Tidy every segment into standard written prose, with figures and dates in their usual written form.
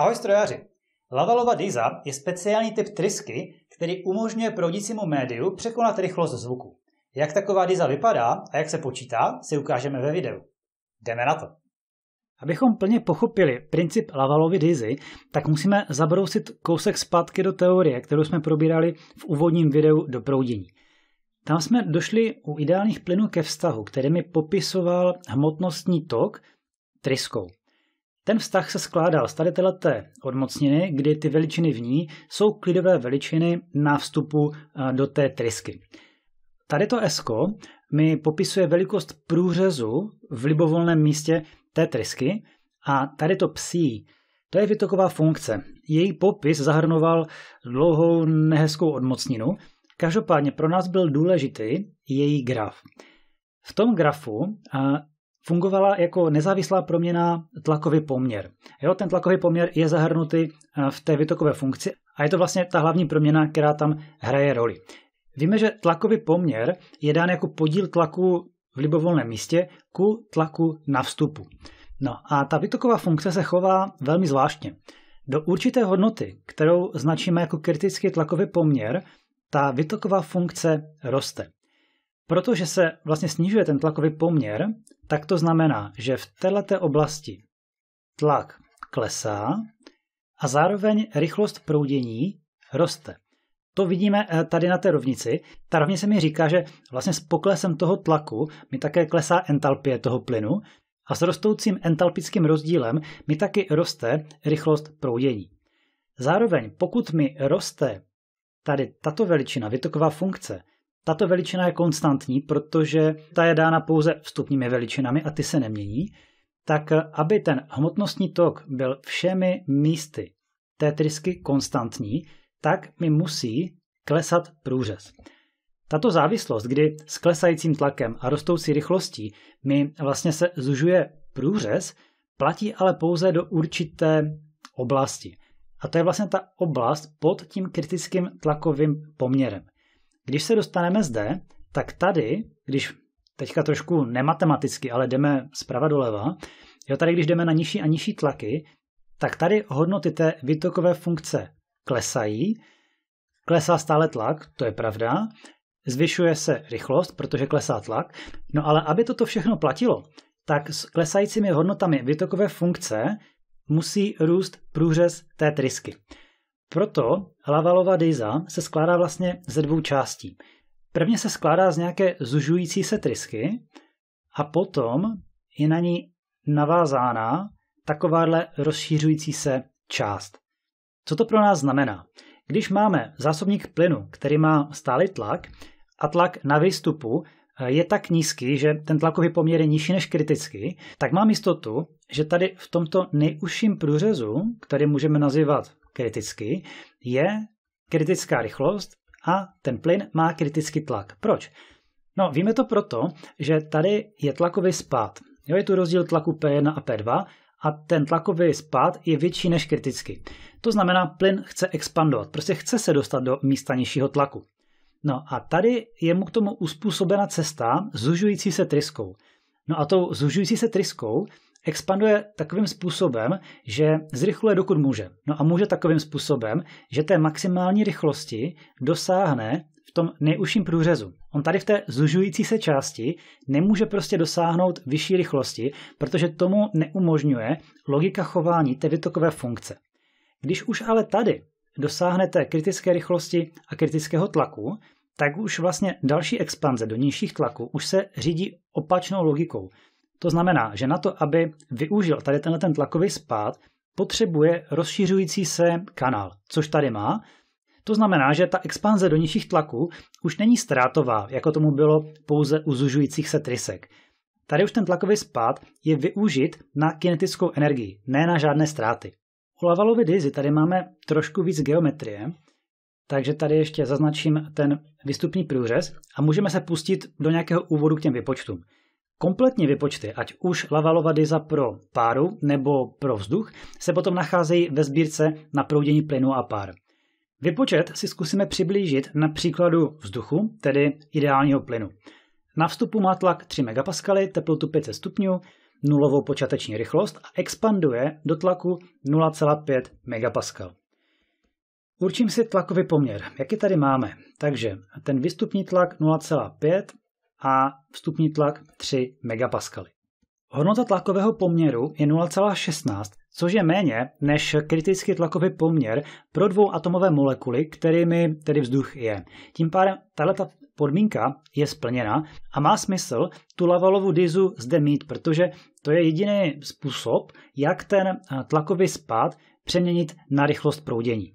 Ahoj strojaři! Lavalova dýza je speciální typ trysky, který umožňuje proudícímu médiu překonat rychlost zvuku. Jak taková dýza vypadá a jak se počítá, si ukážeme ve videu. Jdeme na to! Abychom plně pochopili princip Lavalovy dýzy, tak musíme zabrousit kousek zpátky do teorie, kterou jsme probírali v úvodním videu do proudění. Tam jsme došli u ideálních plynů ke vztahu, kterými popisoval hmotnostní tok tryskou. Ten vztah se skládal z tady této odmocniny, kdy ty veličiny v ní jsou klidové veličiny na vstupu do té trysky. Tady to S-ko mi popisuje velikost průřezu v libovolném místě té trysky a tady to psí, to je vytoková funkce. Její popis zahrnoval dlouhou nehezkou odmocninu, každopádně pro nás byl důležitý její graf. V tom grafu fungovala jako nezávislá proměna tlakový poměr. Jo, ten tlakový poměr je zahrnutý v té vytokové funkci a je to vlastně ta hlavní proměna, která tam hraje roli. Víme, že tlakový poměr je dán jako podíl tlaku v libovolném místě ku tlaku na vstupu. No a ta vytoková funkce se chová velmi zvláštně. Do určité hodnoty, kterou značíme jako kritický tlakový poměr, ta vytoková funkce roste. Protože se vlastně snižuje ten tlakový poměr, tak to znamená, že v této oblasti tlak klesá a zároveň rychlost proudění roste. To vidíme tady na té rovnici. Ta rovnice mi říká, že vlastně s poklesem toho tlaku mi také klesá entalpie toho plynu a s rostoucím entalpickým rozdílem mi taky roste rychlost proudění. Zároveň pokud mi roste tady tato veličina, vytoková funkce, tato veličina je konstantní, protože ta je dána pouze vstupními veličinami a ty se nemění, tak aby ten hmotnostní tok byl všemi místy té trysky konstantní, tak mi musí klesat průřez. Tato závislost, kdy s klesajícím tlakem a rostoucí rychlostí mi vlastně se zužuje průřez, platí ale pouze do určité oblasti. A to je vlastně ta oblast pod tím kritickým tlakovým poměrem. Když se dostaneme zde, tak tady, když teďka trošku nematematicky, ale jdeme zprava doleva, jo, tady když jdeme na nižší a nižší tlaky, tak tady hodnoty té vytokové funkce klesají, klesá stále tlak, to je pravda, zvyšuje se rychlost, protože klesá tlak, no ale aby toto všechno platilo, tak s klesajícími hodnotami vytokové funkce musí růst průřez té trysky. Proto Lavalova dýza se skládá vlastně ze dvou částí. Prvně se skládá z nějaké zužující se trysky a potom je na ní navázána takováhle rozšířující se část. Co to pro nás znamená? Když máme zásobník plynu, který má stálý tlak a tlak na výstupu je tak nízký, že ten tlakový poměr je nižší než kritický, tak mám jistotu, že tady v tomto nejužším průřezu, který můžeme nazývat kritický, je kritická rychlost a ten plyn má kritický tlak. Proč? No, víme to proto, že tady je tlakový spád. Jo, je tu rozdíl tlaku P1 a P2 a ten tlakový spád je větší než kritický. To znamená, plyn chce expandovat, prostě chce se dostat do místa nižšího tlaku. No a tady je mu k tomu uspůsobena cesta zužující se tryskou. No a tou zužující se tryskou expanduje takovým způsobem, že zrychluje dokud může. No a může takovým způsobem, že té maximální rychlosti dosáhne v tom nejužším průřezu. On tady v té zužující se části nemůže prostě dosáhnout vyšší rychlosti, protože tomu neumožňuje logika chování té vytokové funkce. Když už ale tady dosáhnete kritické rychlosti a kritického tlaku, tak už vlastně další expanze do nižších tlaků už se řídí opačnou logikou. To znamená, že na to, aby využil tady ten tlakový spád, potřebuje rozšířující se kanál, což tady má. To znamená, že ta expanze do nižších tlaků už není ztrátová, jako tomu bylo pouze u zužujících se trysek. Tady už ten tlakový spád je využit na kinetickou energii, ne na žádné ztráty. U Lavalovy dýzy tady máme trošku víc geometrie, takže tady ještě zaznačím ten výstupní průřez a můžeme se pustit do nějakého úvodu k těm vypočtům. Kompletní vypočty, ať už Lavalova dýza pro páru nebo pro vzduch, se potom nacházejí ve sbírce na proudění plynu a pár. Vypočet si zkusíme přiblížit na příkladu vzduchu, tedy ideálního plynu. Na vstupu má tlak 3 MPa, teplotu 500 stupňů, nulovou počáteční rychlost a expanduje do tlaku 0,5 MPa. Určím si tlakový poměr, jaký tady máme. Takže ten výstupní tlak 0,5 a vstupní tlak 3 MPa. Hodnota tlakového poměru je 0,16, což je méně než kritický tlakový poměr pro dvouatomové molekuly, kterými tedy vzduch je. Tím pádem tato podmínka je splněna a má smysl tu Lavalovu dýzu zde mít, protože to je jediný způsob, jak ten tlakový spád přeměnit na rychlost proudění.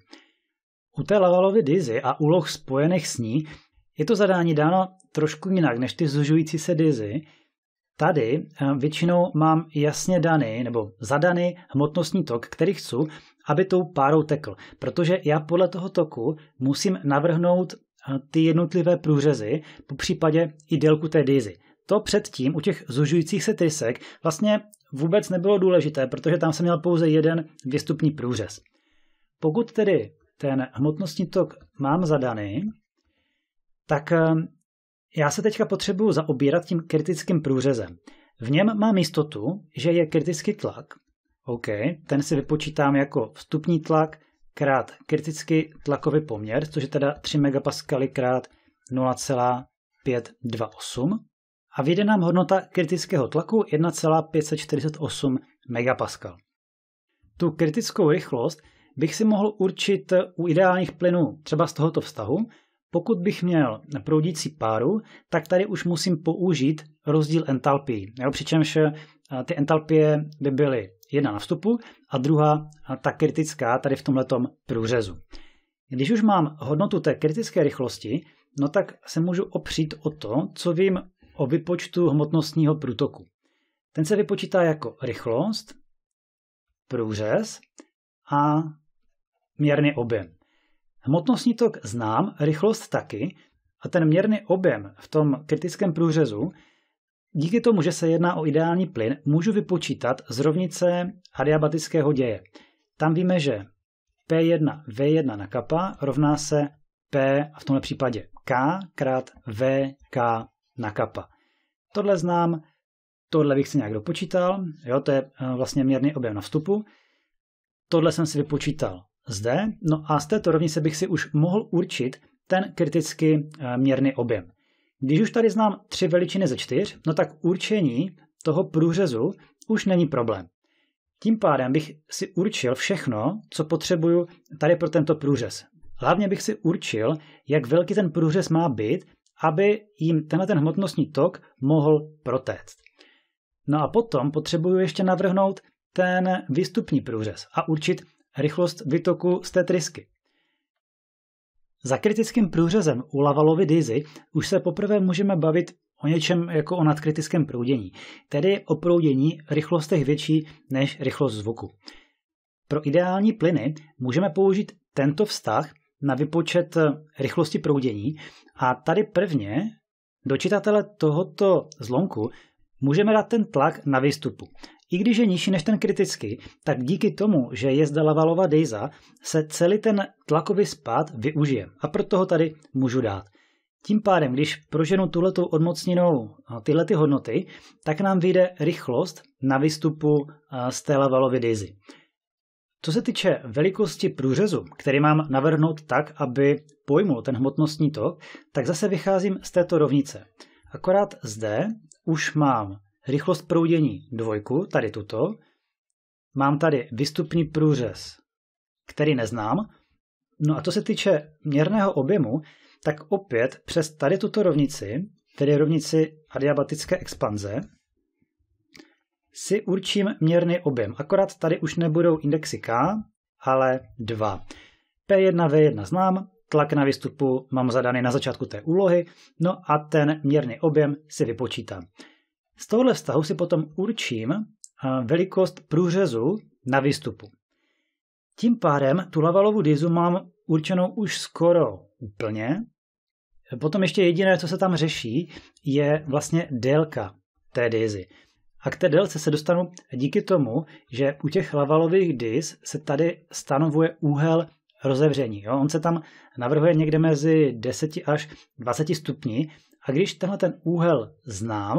U té Lavalovy dýzy a úloh spojených s ní je to zadání dáno trošku jinak než ty zužující se dýzy. Tady většinou mám jasně daný nebo zadaný hmotnostní tok, který chci, aby tou párou tekl, protože já podle toho toku musím navrhnout ty jednotlivé průřezy, po případě i délku té dýzy. To předtím u těch zužujících se trysek vlastně vůbec nebylo důležité, protože tam jsem měl pouze jeden výstupní průřez. Pokud tedy ten hmotnostní tok mám zadaný, tak já se teďka potřebuji zaobírat tím kritickým průřezem. V něm mám jistotu, že je kritický tlak. OK, ten si vypočítám jako vstupní tlak krát kritický tlakový poměr, což je teda 3 MPa krát 0,528. A vyjde nám hodnota kritického tlaku 1,548 MPa. Tu kritickou rychlost bych si mohl určit u ideálních plynů třeba z tohoto vztahu. Pokud bych měl proudící páru, tak tady už musím použít rozdíl entalpií. Přičemž ty entalpie by byly jedna na vstupu a druhá ta kritická tady v tomhletom průřezu. Když už mám hodnotu té kritické rychlosti, no tak se můžu opřít o to, co vím o vypočtu hmotnostního průtoku. Ten se vypočítá jako rychlost, průřez a měrný objem. Hmotnostní tok znám, rychlost taky a ten měrný objem v tom kritickém průřezu, díky tomu, že se jedná o ideální plyn, můžu vypočítat z rovnice adiabatického děje. Tam víme, že P1V1 na kappa rovná se P, v tomhle případě K, krát VK na kappa. Tohle znám, tohle bych si nějak dopočítal, jo, to je vlastně měrný objem na vstupu. Tohle jsem si vypočítal zde, no a z této rovnice bych si už mohl určit ten kritický měrný objem. Když už tady znám tři veličiny ze čtyř, no tak určení toho průřezu už není problém. Tím pádem bych si určil všechno, co potřebuju tady pro tento průřez. Hlavně bych si určil, jak velký ten průřez má být, aby jim tenhle ten hmotnostní tok mohl protéct. No a potom potřebuju ještě navrhnout ten výstupní průřez a určit rychlost vytoku z té trysky. Za kritickým průřezem u Lavalovy dýzy už se poprvé můžeme bavit o něčem jako o nadkritickém proudění, tedy o proudění rychlostech větší než rychlost zvuku. Pro ideální plyny můžeme použít tento vztah na vypočet rychlosti proudění a tady prvně do čitatele tohoto zlomku můžeme dát ten tlak na výstupu. I když je nižší než ten kritický, tak díky tomu, že je zde Lavalova dýza, se celý ten tlakový spád využije a proto ho tady můžu dát. Tím pádem, když proženu tuhletou odmocninou tyhle hodnoty, tak nám vyjde rychlost na výstupu z té Lavalovy dýzy. Co se týče velikosti průřezu, který mám navrhnout tak, aby pojmul ten hmotnostní tok, tak zase vycházím z této rovnice. Akorát zde už mám rychlost proudění dvojku, tady tuto. Mám tady výstupní průřez, který neznám. No a co se týče měrného objemu, tak opět přes tady tuto rovnici, tedy rovnici adiabatické expanze, si určím měrný objem. Akorát tady už nebudou indexy K, ale 2. P1V1 znám, tlak na výstupu mám zadaný na začátku té úlohy, no a ten měrný objem si vypočítám. Z tohohle vztahu si potom určím velikost průřezu na výstupu. Tím pádem tu Lavalovu dýzu mám určenou už skoro úplně. Potom ještě jediné, co se tam řeší, je vlastně délka té dýzy. A k té délce se dostanu díky tomu, že u těch Lavalových dýz se tady stanovuje úhel rozevření. Jo? On se tam navrhuje někde mezi 10 až 20 stupni. A když tenhle ten úhel znám,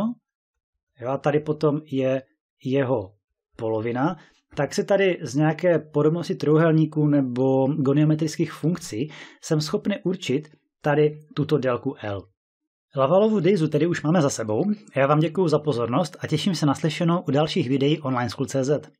jo, a tady potom je jeho polovina, tak si tady z nějaké podobnosti trojúhelníků nebo goniometrických funkcí jsem schopný určit tady tuto délku L. Lavalovu dýzu tedy už máme za sebou. Já vám děkuju za pozornost a těším se na slyšenou u dalších videí Onlineschool.cz.